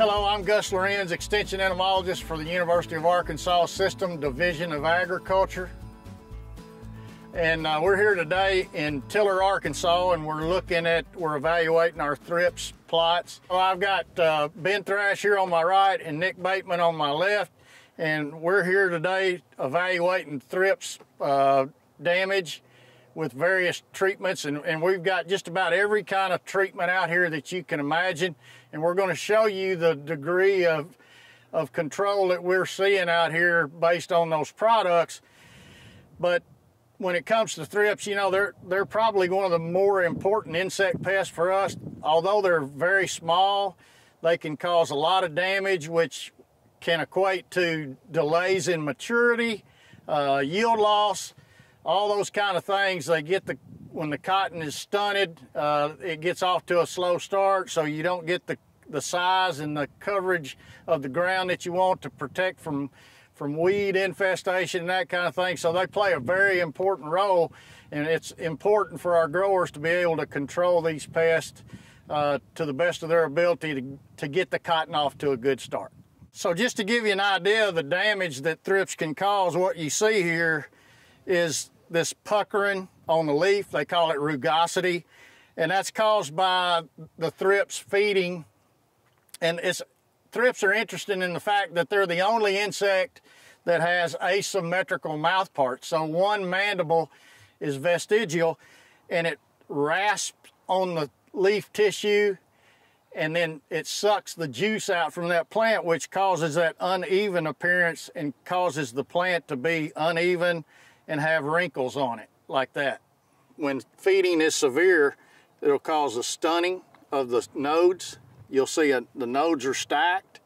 Hello, I'm Gus Lorenz, Extension Entomologist for the University of Arkansas System Division of Agriculture. And we're here today in Taylor, Arkansas, and we're evaluating our thrips plots. So I've got Ben Thrash here on my right and Nick Bateman on my left, and we're here today evaluating thrips damage with various treatments, and we've got just about every kind of treatment out here that you can imagine, and we're going to show you the degree of control that we're seeing out here based on those products. But when it comes to thrips, you know, they're probably one of the more important insect pests for us. Although they're very small, they can cause a lot of damage, which can equate to delays in maturity, yield loss, all those kind of things. They get when the cotton is stunted, it gets off to a slow start, so you don't get the size and the coverage of the ground that you want to protect from weed infestation and that kind of thing. So they play a very important role, and it's important for our growers to be able to control these pests to the best of their ability to get the cotton off to a good start. So just to give you an idea of the damage that thrips can cause, what you see here is this puckering on the leaf. They call it rugosity, and that's caused by the thrips feeding. And thrips are interesting in the fact that they're the only insect that has asymmetrical mouth parts. So one mandible is vestigial, and it rasps on the leaf tissue, and then it sucks the juice out from that plant, which causes that uneven appearance and causes the plant to be uneven and have wrinkles on it, like that. When feeding is severe, it'll cause a stunning of the nodes. You'll see the nodes are stacked.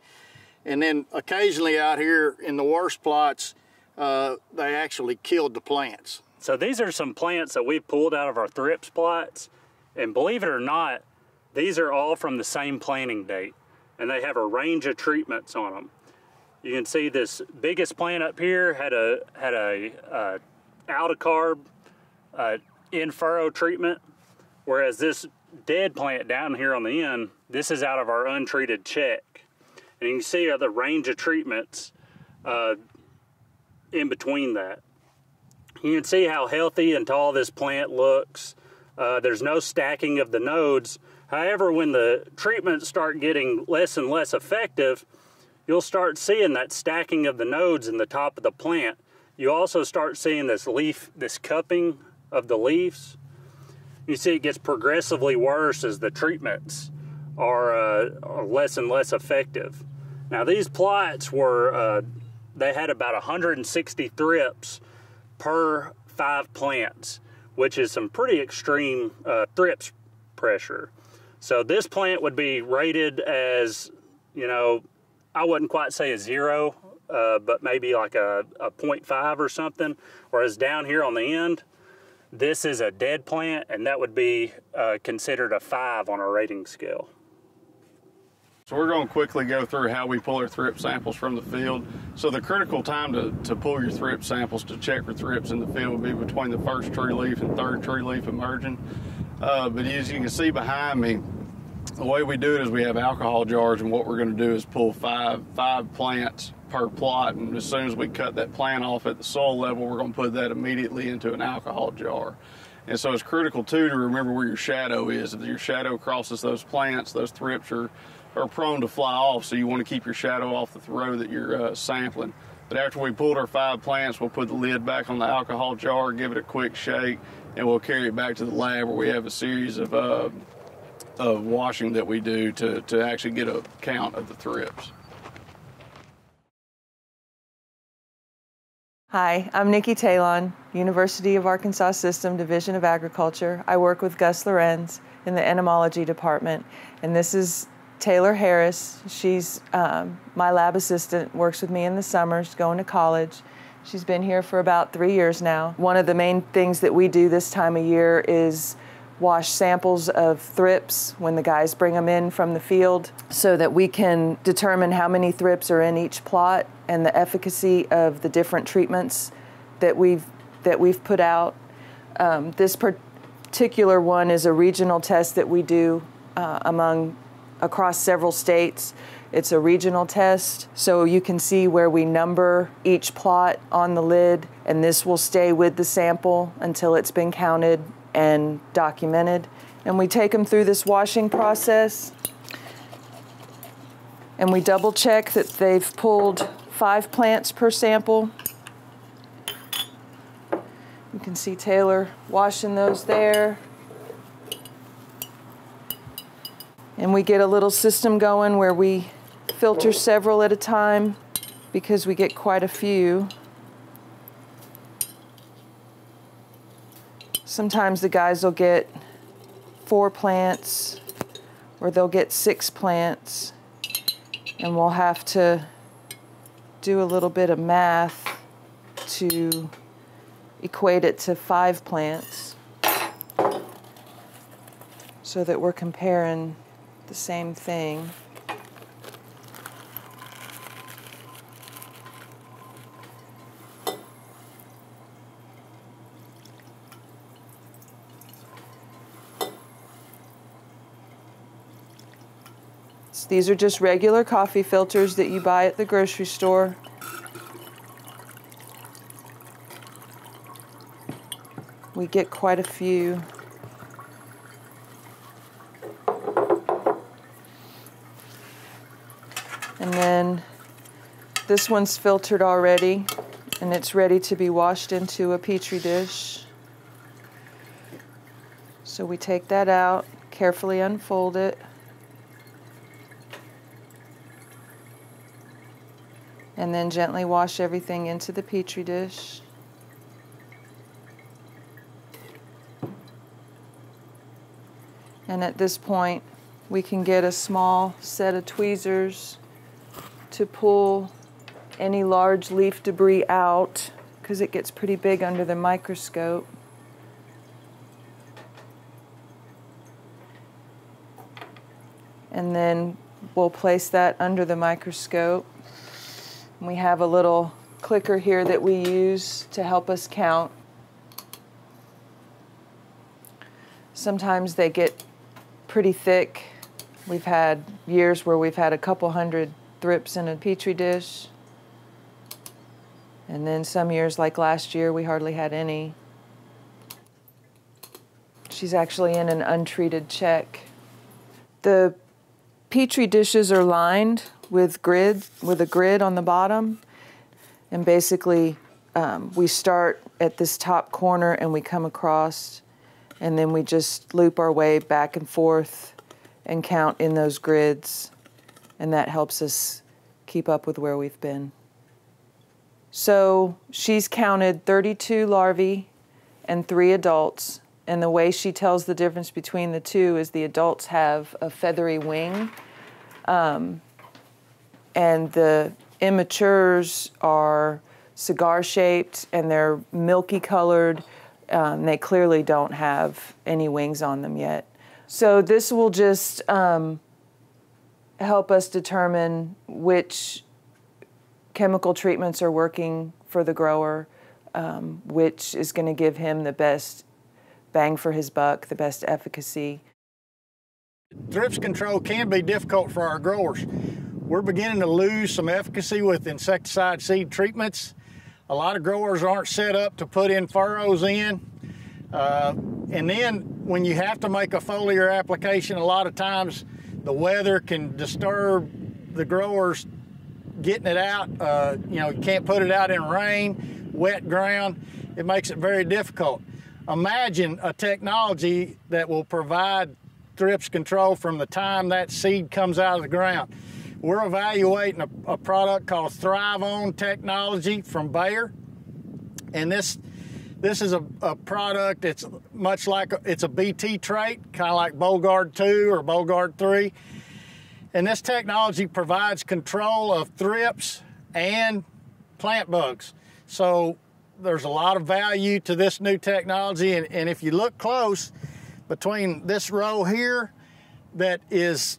And then occasionally out here in the worst plots, they actually killed the plants. So these are some plants that we've pulled out of our thrips plots. And believe it or not, these are all from the same planting date, and they have a range of treatments on them. You can see this biggest plant up here had a Aldicarb in furrow treatment, whereas this dead plant down here on the end, this is out of our untreated check. And you can see the range of treatments in between that. You can see how healthy and tall this plant looks. There's no stacking of the nodes. However, when the treatments start getting less and less effective, you'll start seeing that stacking of the nodes in the top of the plant. You also start seeing this cupping of the leaves. You see it gets progressively worse as the treatments are less and less effective. Now these plots they had about 160 thrips per 5 plants, which is some pretty extreme thrips pressure. So this plant would be rated as, you know, I wouldn't quite say a 0, but maybe like a 0.5 or something. Whereas down here on the end, this is a dead plant, and that would be considered a 5 on a rating scale. So we're going to quickly go through how we pull our thrip samples from the field. So the critical time to pull your thrip samples to check for thrips in the field would be between the first tree leaf and third tree leaf emerging. But as you can see behind me, the way we do it is we have alcohol jars, and what we're going to do is pull five plants per plot, and as soon as we cut that plant off at the soil level, we're going to put that immediately into an alcohol jar. And so it's critical too to remember where your shadow is. If your shadow crosses those plants, those thrips are prone to fly off, so you want to keep your shadow off the row that you're sampling. But after we pulled our 5 plants, we'll put the lid back on the alcohol jar, give it a quick shake, and we'll carry it back to the lab where we have a series of washing that we do to actually get a count of the thrips. Hi, I'm Nikki Taylor, University of Arkansas System, Division of Agriculture. I work with Gus Lorenz in the entomology department, and this is Taylor Harris. She's my lab assistant, works with me in the summers, going to college. She's been here for about 3 years now. One of the main things that we do this time of year is wash samples of thrips when the guys bring them in from the field, so that we can determine how many thrips are in each plot and the efficacy of the different treatments that we've put out. This particular one is a regional test that we do across several states. It's a regional test, so you can see where we number each plot on the lid, and this will stay with the sample until it's been counted and documented. And we take them through this washing process, and we double check that they've pulled 5 plants per sample. You can see Taylor washing those there. And we get a little system going where we filter several at a time because we get quite a few. Sometimes the guys will get 4 plants or they'll get 6 plants, and we'll have to do a little bit of math to equate it to 5 plants so that we're comparing the same thing. So these are just regular coffee filters that you buy at the grocery store. We get quite a few. And then this one's filtered already, and it's ready to be washed into a Petri dish. So we take that out, carefully unfold it, and then gently wash everything into the Petri dish. And at this point, we can get a small set of tweezers to pull any large leaf debris out because it gets pretty big under the microscope. And then we'll place that under the microscope. And we have a little clicker here that we use to help us count. Sometimes they get pretty thick. We've had years where we've had a couple hundred thrips in a Petri dish, and then some years, like last year, we hardly had any. She's actually in an untreated check. The Petri dishes are lined with a grid on the bottom, and basically we start at this top corner and we come across, and then we just loop our way back and forth and count in those grids. And that helps us keep up with where we've been. So she's counted 32 larvae and 3 adults. And the way she tells the difference between the two is the adults have a feathery wing, and the immatures are cigar-shaped, and they're milky colored. They clearly don't have any wings on them yet. So this will just help us determine which chemical treatments are working for the grower, which is going to give him the best bang for his buck, the best efficacy. Thrips control can be difficult for our growers. We're beginning to lose some efficacy with insecticide seed treatments. A lot of growers aren't set up to put in furrows in. And then when you have to make a foliar application, a lot of times the weather can disturb the growers getting it out. You know, you can't put it out in rain, wet ground. It makes it very difficult. Imagine a technology that will provide thrips control from the time that seed comes out of the ground. We're evaluating a product called ThriveOn technology from Bayer. And this is a product. It's much like it's a BT trait, kind of like Bolgard 2 or Bolgard 3. And this technology provides control of thrips and plant bugs. So there's a lot of value to this new technology. And if you look close, between this row here that is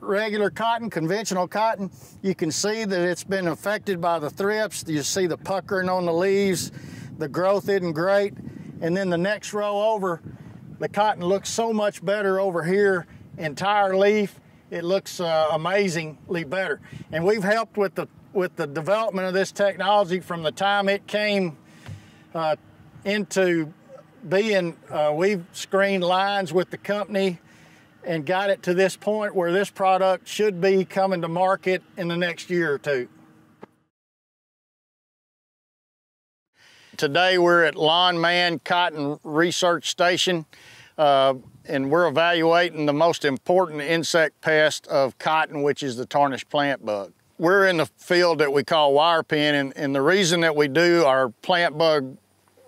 regular cotton, conventional cotton, you can see that it's been affected by the thrips. You see the puckering on the leaves, the growth isn't great. And then the next row over, the cotton looks so much better over here, entire leaf, it looks amazingly better. And we've helped with the development of this technology from the time it came into being. We've screened lines with the company and got it to this point where this product should be coming to market in the next year or two. Today we're at Lon Man Cotton Research Station, and we're evaluating the most important insect pest of cotton, which is the tarnished plant bug. We're in the field that we call wire pin, and the reason that we do our plant bug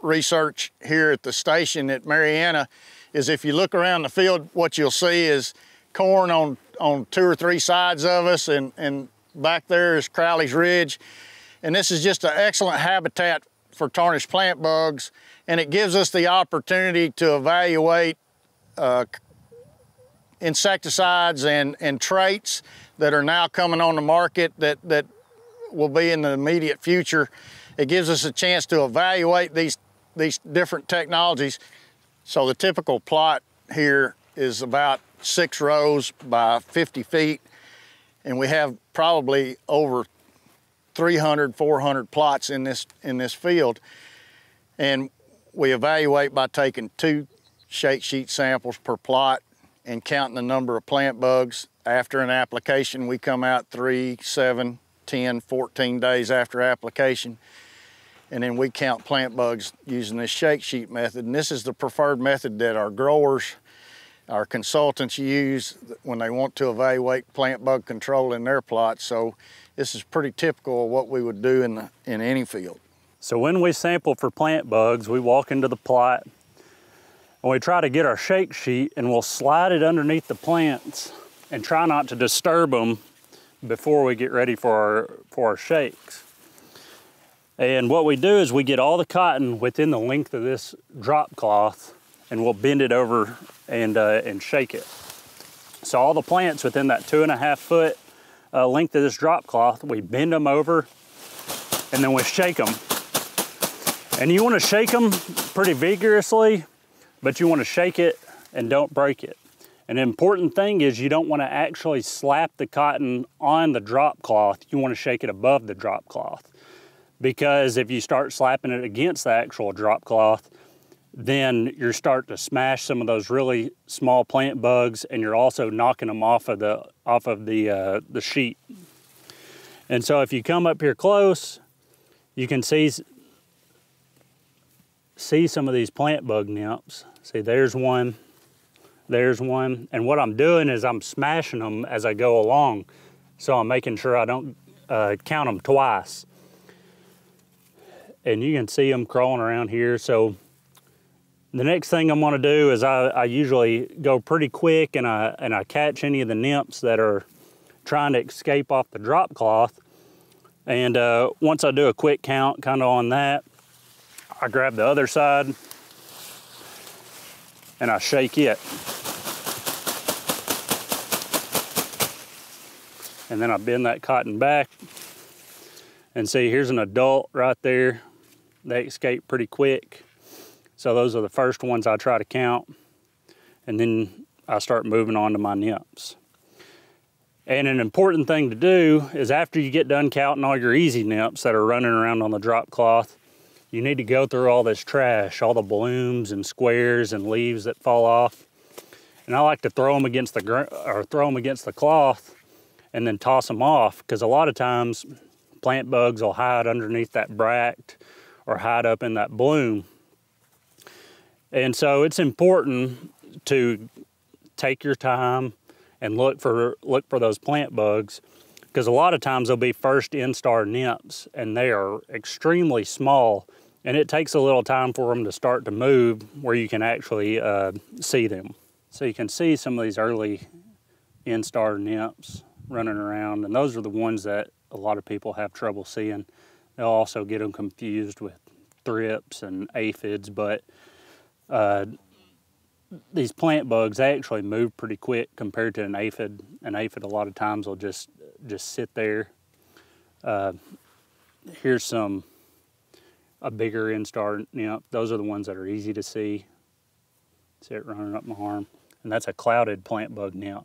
research here at the station at Marianna is if you look around the field, what you'll see is corn on two or three sides of us, and back there is Crowley's Ridge. And this is just an excellent habitat for tarnished plant bugs, and it gives us the opportunity to evaluate insecticides and traits that are now coming on the market that will be in the immediate future. It gives us a chance to evaluate these different technologies. So the typical plot here is about 6 rows by 50 feet, and we have probably over 300, 400 plots in this field. And we evaluate by taking 2 shake sheet samples per plot and counting the number of plant bugs. After an application, we come out 3, 7, 10, 14 days after application, and then we count plant bugs using this shake sheet method. And this is the preferred method that our growers, our consultants use when they want to evaluate plant bug control in their plots. So this is pretty typical of what we would do in any field. So when we sample for plant bugs, we walk into the plot and we try to get our shake sheet, and we'll slide it underneath the plants and try not to disturb them before we get ready for our shakes. And what we do is we get all the cotton within the length of this drop cloth, and we'll bend it over and shake it. So all the plants within that 2.5 foot length of this drop cloth, we bend them over and then we shake them. And you wanna shake them pretty vigorously, but you wanna shake it and don't break it. An important thing is you don't wanna actually slap the cotton on the drop cloth, you wanna shake it above the drop cloth. Because if you start slapping it against the actual drop cloth, then you're starting to smash some of those really small plant bugs, and you're also knocking them off of the sheet. And so if you come up here close, you can see some of these plant bug nymphs. See, there's one, and what I'm doing is I'm smashing them as I go along, so I'm making sure I don't count them twice. And you can see them crawling around here. So the next thing I'm gonna do is I usually go pretty quick, and I catch any of the nymphs that are trying to escape off the drop cloth. And once I do a quick count kind of on that, I grab the other side and I shake it. And then I bend that cotton back. And see, here's an adult right there. They escape pretty quick. So those are the first ones I try to count, and then I start moving on to my nymphs. And an important thing to do is after you get done counting all your easy nymphs that are running around on the drop cloth, you need to go through all this trash, all the blooms and squares and leaves that fall off. And I like to throw them against the cloth and then toss them off, because a lot of times plant bugs will hide underneath that bract or hide up in that bloom. And so it's important to take your time and look for those plant bugs, because a lot of times they'll be first instar nymphs, and they are extremely small, and it takes a little time for them to start to move where you can actually see them. So you can see some of these early instar nymphs running around, and those are the ones that a lot of people have trouble seeing. They'll also get them confused with thrips and aphids, but these plant bugs, they actually move pretty quick compared to an aphid. An aphid a lot of times will just sit there. Here's a bigger instar nymph. Those are the ones that are easy to see. See it running up my arm. And that's a clouded plant bug nymph.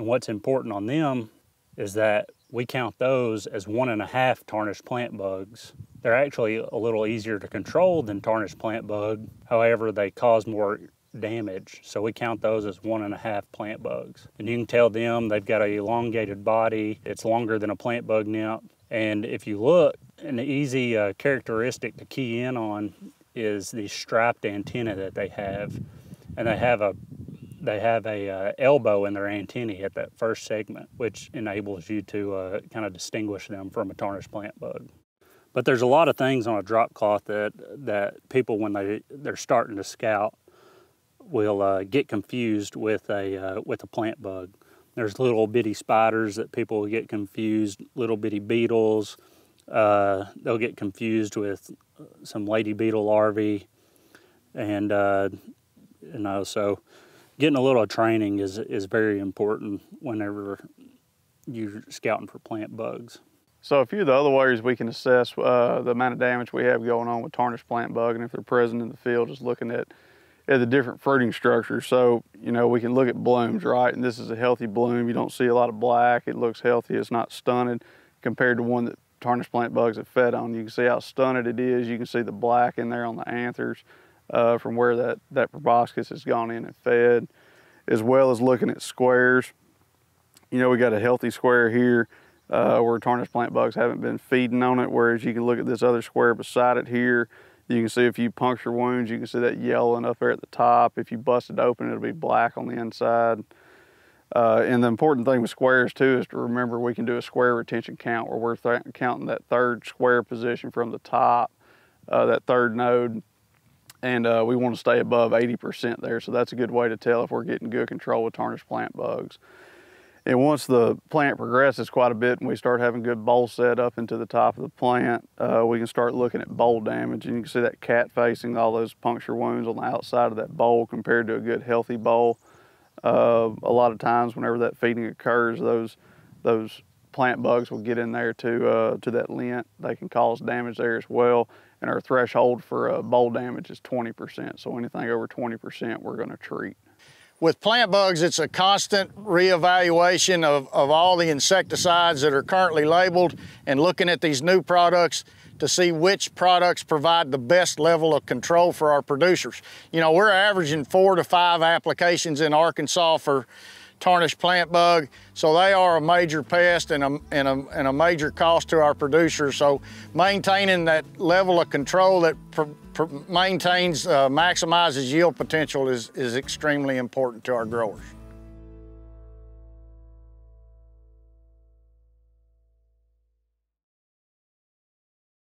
And what's important on them is that we count those as 1.5 tarnished plant bugs. They're actually a little easier to control than tarnished plant bug. However, they cause more damage. So we count those as 1.5 plant bugs. And you can tell them they've got an elongated body. It's longer than a plant bug nymph. And if you look, an easy characteristic to key in on is the striped antenna that they have. And they have a elbow in their antennae at that first segment, which enables you to kind of distinguish them from a tarnished plant bug. But there's a lot of things on a drop cloth that people, when they're starting to scout, will get confused with a plant bug. There's little bitty spiders that people will get confused, little bitty beetles. They'll get confused with some lady beetle larvae, and so getting a little training is very important whenever you're scouting for plant bugs. So a few of the other ways we can assess the amount of damage we have going on with tarnished plant bug and if they're present in the field is looking at the different fruiting structures. So, you know, we can look at blooms, right? And this is a healthy bloom. You don't see a lot of black. It looks healthy. It's not stunted compared to one that tarnished plant bugs have fed on. You can see how stunted it is. You can see the black in there on the anthers from where that proboscis has gone in and fed, as well as looking at squares. You know, we got a healthy square here where tarnished plant bugs haven't been feeding on it, whereas you can look at this other square beside it here. You can see a few puncture wounds. You can see that yellowing up there at the top. If you bust it open, it'll be black on the inside. And the important thing with squares too is to remember we can do a square retention count where we're counting that third square position from the top, that third node, and we want to stay above 80% there. So that's a good way to tell if we're getting good control with tarnished plant bugs. And once the plant progresses quite a bit and we start having good bowl set up into the top of the plant, we can start looking at bowl damage. And you can see that cat facing, all those puncture wounds on the outside of that bowl compared to a good healthy bowl. A lot of times whenever that feeding occurs, those plant bugs will get in there to that lint. They can cause damage there as well. And our threshold for bowl damage is 20%. So anything over 20%, we're gonna treat. With plant bugs, it's a constant reevaluation of all the insecticides that are currently labeled and looking at these new products to see which products provide the best level of control for our producers. You know, we're averaging 4 to 5 applications in Arkansas for tarnished plant bug, so they are a major pest and a major cost to our producers. So maintaining that level of control that maximizes yield potential is extremely important to our growers.